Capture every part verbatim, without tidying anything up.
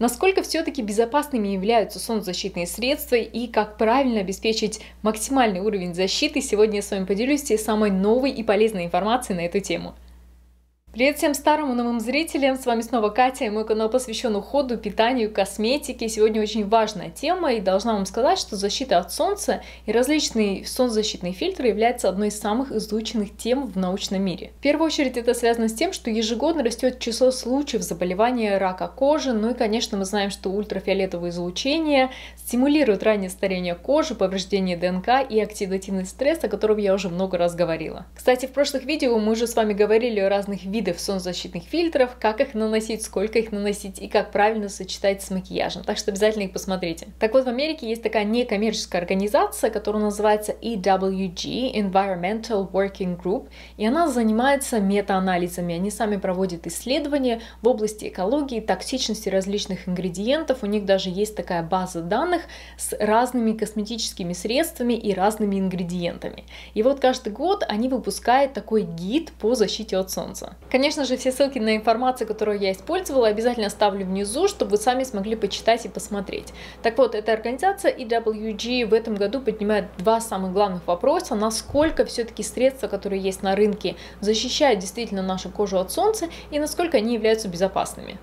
Насколько все-таки безопасными являются солнцезащитные средства и как правильно обеспечить максимальный уровень защиты, сегодня я с вами поделюсь самой новой и полезной информацией на эту тему. Привет всем старым и новым зрителям, с вами снова Катя, и мой канал посвящен уходу, питанию, косметике. Сегодня очень важная тема, и должна вам сказать, что защита от солнца и различные солнцезащитные фильтры являются одной из самых изученных тем в научном мире. В первую очередь это связано с тем, что ежегодно растет число случаев заболевания рака кожи, ну и конечно мы знаем, что ультрафиолетовое излучение стимулирует раннее старение кожи, повреждение ДНК и оксидативный стресс, о котором я уже много раз говорила. Кстати, в прошлых видео мы уже с вами говорили о разных видах видов солнцезащитных фильтров, как их наносить, сколько их наносить и как правильно сочетать с макияжем, так что обязательно их посмотрите. Так вот, в Америке есть такая некоммерческая организация, которая называется и дабл ю джи, Environmental Working Group, и она занимается метаанализами, они сами проводят исследования в области экологии, токсичности различных ингредиентов, у них даже есть такая база данных с разными косметическими средствами и разными ингредиентами. И вот каждый год они выпускают такой гид по защите от солнца. Конечно же, все ссылки на информацию, которую я использовала, обязательно оставлю внизу, чтобы вы сами смогли почитать и посмотреть. Так вот, эта организация и дабл ю джи в этом году поднимает два самых главных вопроса: насколько все-таки средства, которые есть на рынке, защищают действительно нашу кожу от солнца и насколько они являются безопасными.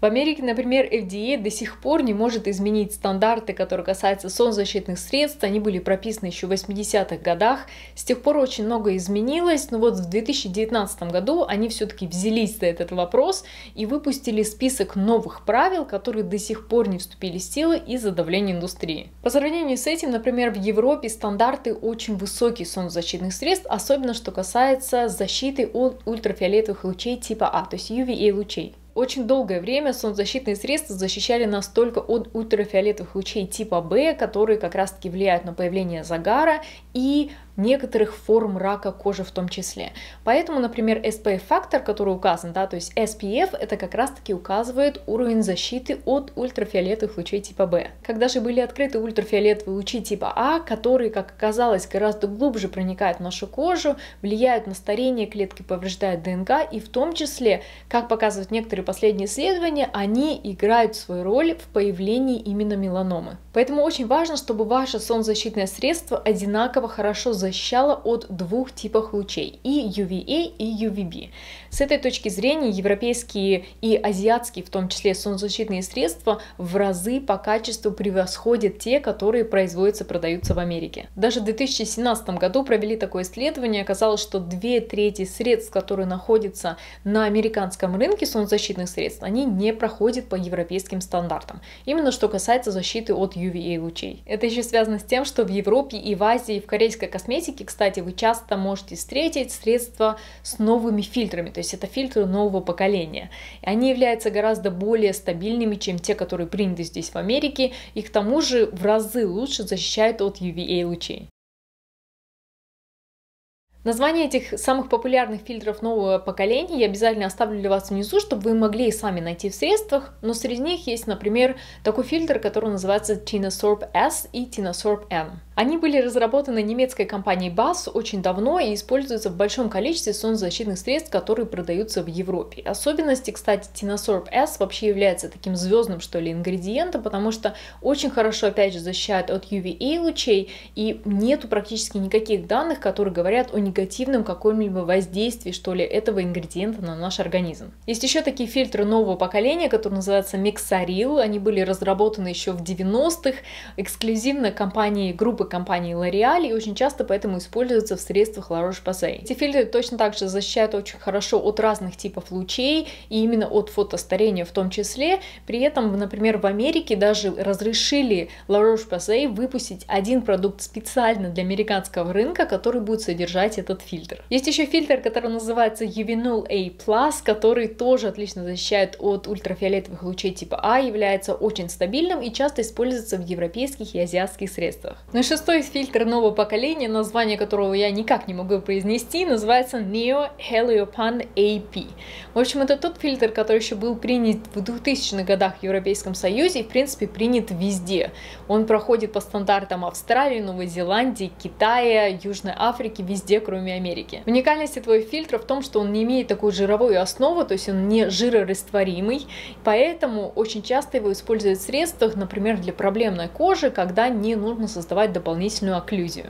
В Америке, например, эф ди эй до сих пор не может изменить стандарты, которые касаются солнцезащитных средств, они были прописаны еще в восьмидесятых годах, с тех пор очень многое изменилось, но вот в две тысячи девятнадцатом году они все-таки взялись за этот вопрос и выпустили список новых правил, которые до сих пор не вступили в силу из-за давления индустрии. По сравнению с этим, например, в Европе стандарты очень высокие солнцезащитных средств, особенно что касается защиты от ультрафиолетовых лучей типа А, то есть ю ви эй лучей. Очень долгое время солнцезащитные средства защищали нас только от ультрафиолетовых лучей типа Б, которые как раз-таки влияют на появление загара и некоторых форм рака кожи в том числе. Поэтому, например, эс пи эф-фактор, который указан, да, то есть эс пи эф, это как раз-таки указывает уровень защиты от ультрафиолетовых лучей типа Б. Когда же были открыты ультрафиолетовые лучи типа А, которые, как оказалось, гораздо глубже проникают в нашу кожу, влияют на старение клетки, повреждают ДНК, и в том числе, как показывают некоторые последние исследования, они играют свою роль в появлении именно меланомы. Поэтому очень важно, чтобы ваше солнцезащитное средство одинаково хорошо защищало защищала от двух типов лучей, и ю ви эй, и ю ви би. С этой точки зрения европейские и азиатские, в том числе, солнцезащитные средства в разы по качеству превосходят те, которые производятся, продаются в Америке. Даже в две тысячи семнадцатом году провели такое исследование, оказалось, что две трети средств, которые находятся на американском рынке солнцезащитных средств, они не проходят по европейским стандартам, именно что касается защиты от ю ви эй лучей. Это еще связано с тем, что в Европе и в Азии, и в корейской косметике, кстати, вы часто можете встретить средства с новыми фильтрами, то есть это фильтры нового поколения. Они являются гораздо более стабильными, чем те, которые приняты здесь в Америке, и к тому же в разы лучше защищают от ю ви эй лучей. Название этих самых популярных фильтров нового поколения я обязательно оставлю для вас внизу, чтобы вы могли и сами найти в средствах, но среди них есть, например, такой фильтр, который называется Tinosorb S и Tinosorb N. Они были разработаны немецкой компанией бэ а эс очень давно и используются в большом количестве солнцезащитных средств, которые продаются в Европе. Особенности, кстати, Tinosorb S вообще является таким звездным, что ли, ингредиентом, потому что очень хорошо, опять же, защищает от ю ви эй лучей, и нету практически никаких данных, которые говорят о негативном каком-либо воздействии, что ли, этого ингредиента на наш организм. Есть еще такие фильтры нового поколения, которые называются Мексорил. Они были разработаны еще в девяностых, эксклюзивно компанией группы компании L'Oreal, и очень часто поэтому используются в средствах La Roche-Posay. Эти фильтры точно так же защищают очень хорошо от разных типов лучей и именно от фотостарения в том числе. При этом, например, в Америке даже разрешили La Roche-Posay выпустить один продукт специально для американского рынка, который будет содержать этот фильтр. Есть еще фильтр, который называется Uvinul A+, который тоже отлично защищает от ультрафиолетовых лучей типа А, является очень стабильным и часто используется в европейских и азиатских средствах. Ну и шестой фильтр нового поколения, название которого я никак не могу произнести, называется Neo-Heliopan эй пи. В общем, это тот фильтр, который еще был принят в двухтысячных годах в Европейском Союзе и, в принципе, принят везде. Он проходит по стандартам Австралии, Новой Зеландии, Китая, Южной Африки, везде, кроме Америки. Уникальность этого фильтра в том, что он не имеет такую жировую основу, то есть он не жирорастворимый, поэтому очень часто его используют в средствах, например, для проблемной кожи, когда не нужно создавать дополнительную окклюзию.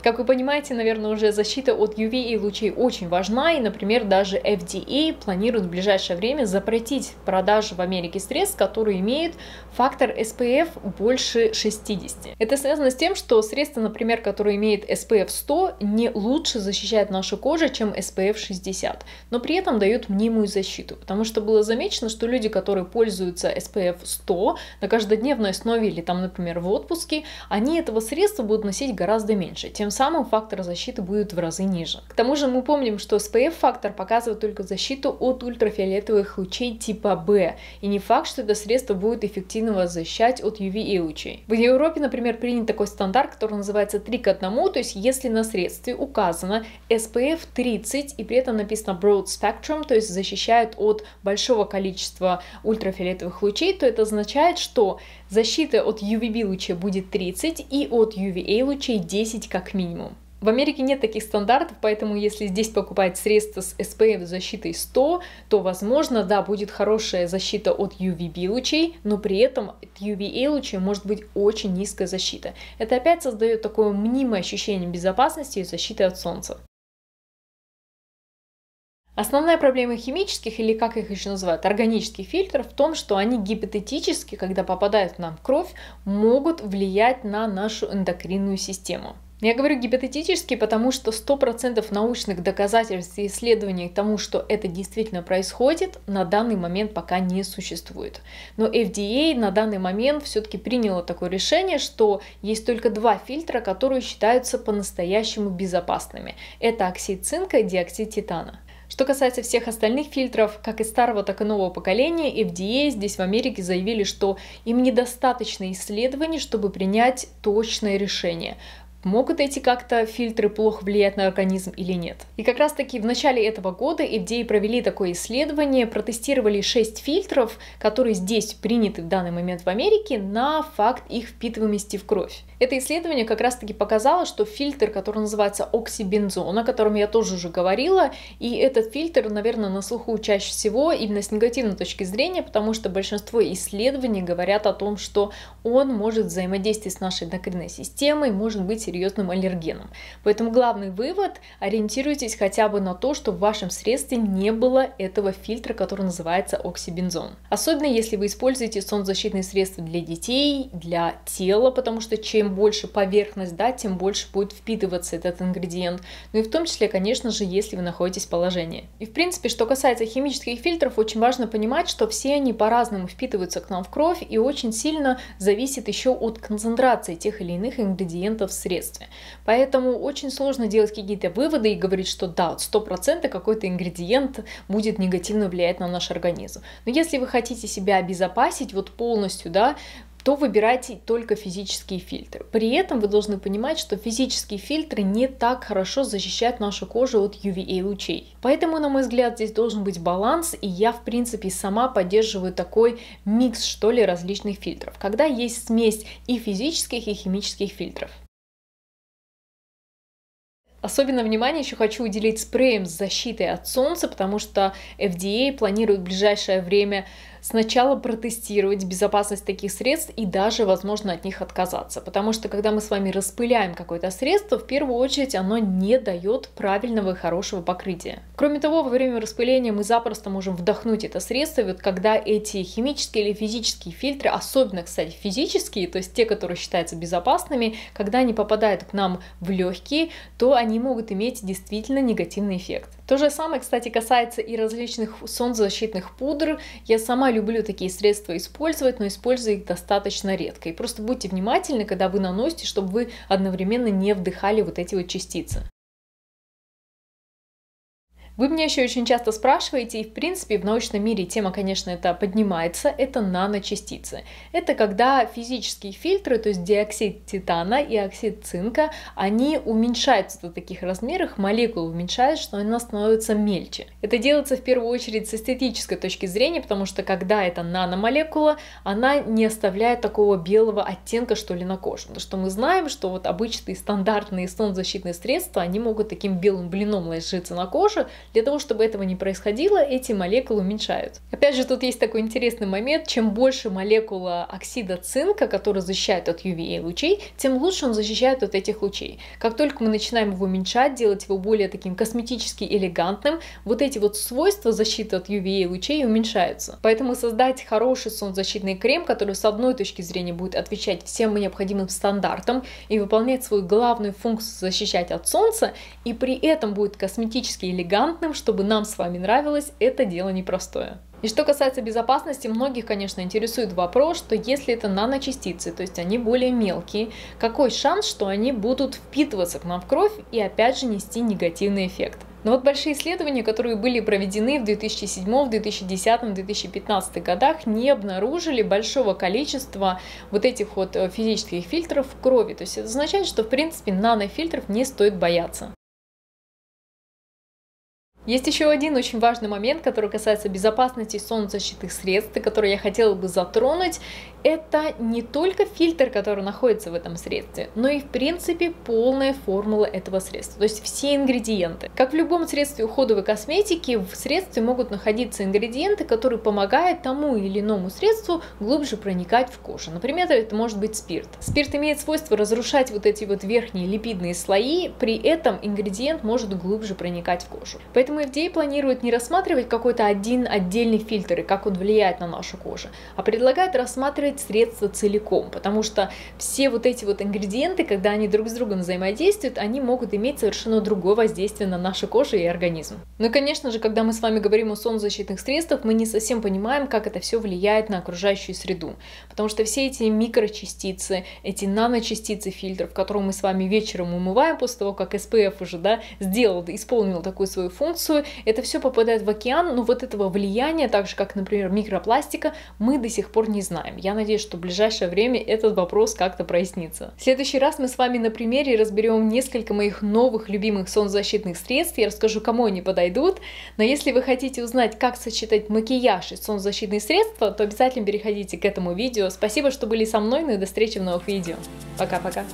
Как вы понимаете, наверное, уже защита от ю ви и лучей очень важна, и, например, даже эф ди эй планирует в ближайшее время запретить продажу в Америке средств, которые имеют фактор эс пи эф больше шестидесяти. Это связано с тем, что средства, например, которые имеют эс пи эф сто, не лучше защищают нашу кожу, чем эс пи эф шестьдесят, но при этом дают мнимую защиту, потому что было замечено, что люди, которые пользуются эс пи эф сто на каждодневной основе или, там, например, в отпуске, они этого средства будут носить гораздо меньше, тем Тем самым фактор защиты будет в разы ниже. К тому же мы помним, что эс пи эф-фактор показывает только защиту от ультрафиолетовых лучей типа бэ, и не факт, что это средство будет эффективно вас защищать от ю ви и лучей. В Европе, например, принят такой стандарт, который называется три к одному, то есть если на средстве указано эс пи эф тридцать и при этом написано broad spectrum, то есть защищает от большого количества ультрафиолетовых лучей, то это означает, что защита от ю ви би лучей будет тридцать и от ю ви эй лучей десять как минимум. минимум. В Америке нет таких стандартов, поэтому если здесь покупать средства с эс пи эф защитой сто, то, возможно, да, будет хорошая защита от ю ви би лучей, но при этом от ю ви эй лучей может быть очень низкая защита. Это опять создает такое мнимое ощущение безопасности и защиты от солнца. Основная проблема химических, или как их еще называют, органических фильтров в том, что они гипотетически, когда попадают к нам в кровь, могут влиять на нашу эндокринную систему. Я говорю гипотетически, потому что сто процентов научных доказательств и исследований тому, что это действительно происходит, на данный момент пока не существует. Но эф ди эй на данный момент все-таки приняло такое решение, что есть только два фильтра, которые считаются по-настоящему безопасными. Это оксид цинка и диоксид титана. Что касается всех остальных фильтров, как и старого, так и нового поколения, эф ди эй здесь в Америке заявили, что им недостаточно исследований, чтобы принять точное решение. Могут эти как-то фильтры плохо влиять на организм или нет. И как раз таки в начале этого года эф ди эй провели такое исследование, протестировали шесть фильтров, которые здесь приняты в данный момент в Америке, на факт их впитываемости в кровь. Это исследование как раз таки показало, что фильтр, который называется оксибензон, о котором я тоже уже говорила, и этот фильтр, наверное, на слуху чаще всего именно с негативной точки зрения, потому что большинство исследований говорят о том, что он может взаимодействовать с нашей эндокринной системой, может быть серьезным аллергеном. Поэтому главный вывод: ориентируйтесь хотя бы на то, что в вашем средстве не было этого фильтра, который называется оксибензон. Особенно если вы используете солнцезащитные средства для детей, для тела, потому что чем больше поверхность, да, тем больше будет впитываться этот ингредиент. Ну и в том числе, конечно же, если вы находитесь в положении. И в принципе, что касается химических фильтров, очень важно понимать, что все они по-разному впитываются к нам в кровь и очень сильно зависит еще от концентрации тех или иных ингредиентов в средстве. Поэтому очень сложно делать какие-то выводы и говорить, что да, сто процентов какой-то ингредиент будет негативно влиять на наш организм. Но если вы хотите себя обезопасить вот полностью, да, то выбирайте только физические фильтры. При этом вы должны понимать, что физические фильтры не так хорошо защищают нашу кожу от ю ви эй лучей. Поэтому, на мой взгляд, здесь должен быть баланс, и я, в принципе, сама поддерживаю такой микс, что ли, различных фильтров, когда есть смесь и физических, и химических фильтров. Особенно внимание еще хочу уделить спреям с защитой от солнца, потому что эф ди эй планирует в ближайшее время сначала протестировать безопасность таких средств и даже, возможно, от них отказаться. Потому что, когда мы с вами распыляем какое-то средство, в первую очередь оно не дает правильного и хорошего покрытия. Кроме того, во время распыления мы запросто можем вдохнуть это средство, вот когда эти химические или физические фильтры, особенно, кстати, физические, то есть те, которые считаются безопасными, когда они попадают к нам в легкие, то они могут иметь действительно негативный эффект. То же самое, кстати, касается и различных солнцезащитных пудр. Я сама люблю такие средства использовать, но использую их достаточно редко. И просто будьте внимательны, когда вы наносите, чтобы вы одновременно не вдыхали вот эти вот частицы. Вы меня еще очень часто спрашиваете, и в принципе в научном мире тема, конечно, это поднимается, это наночастицы. Это когда физические фильтры, то есть диоксид титана и оксид цинка, они уменьшаются до таких размеров, молекулы уменьшают, что она становится мельче. Это делается в первую очередь с эстетической точки зрения, потому что когда это наномолекула, она не оставляет такого белого оттенка, что ли, на коже. Потому что мы знаем, что вот обычные стандартные солнцезащитные средства, они могут таким белым блином ложиться на кожу. Для того, чтобы этого не происходило, эти молекулы уменьшают. Опять же, тут есть такой интересный момент. Чем больше молекула оксида цинка, который защищает от ю ви а лучей, тем лучше он защищает от этих лучей. Как только мы начинаем его уменьшать, делать его более таким косметически элегантным, вот эти вот свойства защиты от ю ви а лучей уменьшаются. Поэтому создать хороший солнцезащитный крем, который с одной точки зрения будет отвечать всем необходимым стандартам и выполнять свою главную функцию защищать от солнца, и при этом будет косметически элегантным, чтобы нам с вами нравилось, это дело непростое. И что касается безопасности, многих, конечно, интересует вопрос, что если это наночастицы, то есть они более мелкие, какой шанс, что они будут впитываться к нам в кровь и опять же нести негативный эффект? Но вот большие исследования, которые были проведены в две тысячи седьмом, две тысячи десятом, две тысячи пятнадцатом годах, не обнаружили большого количества вот этих вот физических фильтров в крови. То есть это означает, что в принципе нанофильтров не стоит бояться. Есть еще один очень важный момент, который касается безопасности солнцезащитных средств, который я хотела бы затронуть. Это не только фильтр, который находится в этом средстве, но и в принципе полная формула этого средства, то есть все ингредиенты. Как в любом средстве уходовой косметики, в средстве могут находиться ингредиенты, которые помогают тому или иному средству глубже проникать в кожу. Например, это может быть спирт. Спирт имеет свойство разрушать вот эти вот верхние липидные слои, при этом ингредиент может глубже проникать в кожу. Поэтому эф ди эй планирует не рассматривать какой-то один отдельный фильтр и как он влияет на нашу кожу, а предлагает рассматривать средства целиком, потому что все вот эти вот ингредиенты, когда они друг с другом взаимодействуют, они могут иметь совершенно другое воздействие на нашу кожу и организм. Ну и конечно же, когда мы с вами говорим о солнцезащитных средствах, мы не совсем понимаем, как это все влияет на окружающую среду, потому что все эти микрочастицы, эти наночастицы фильтров, которые мы с вами вечером умываем после того, как эс пи эф уже да, сделал, исполнил такую свою функцию, это все попадает в океан, но вот этого влияния, так же как, например, микропластика, мы до сих пор не знаем. Я надеюсь, что в ближайшее время этот вопрос как-то прояснится. В следующий раз мы с вами на примере разберем несколько моих новых любимых солнцезащитных средств. Я расскажу, кому они подойдут. Но если вы хотите узнать, как сочетать макияж и солнцезащитные средства, то обязательно переходите к этому видео. Спасибо, что были со мной, ну и до встречи в новых видео. Пока-пока!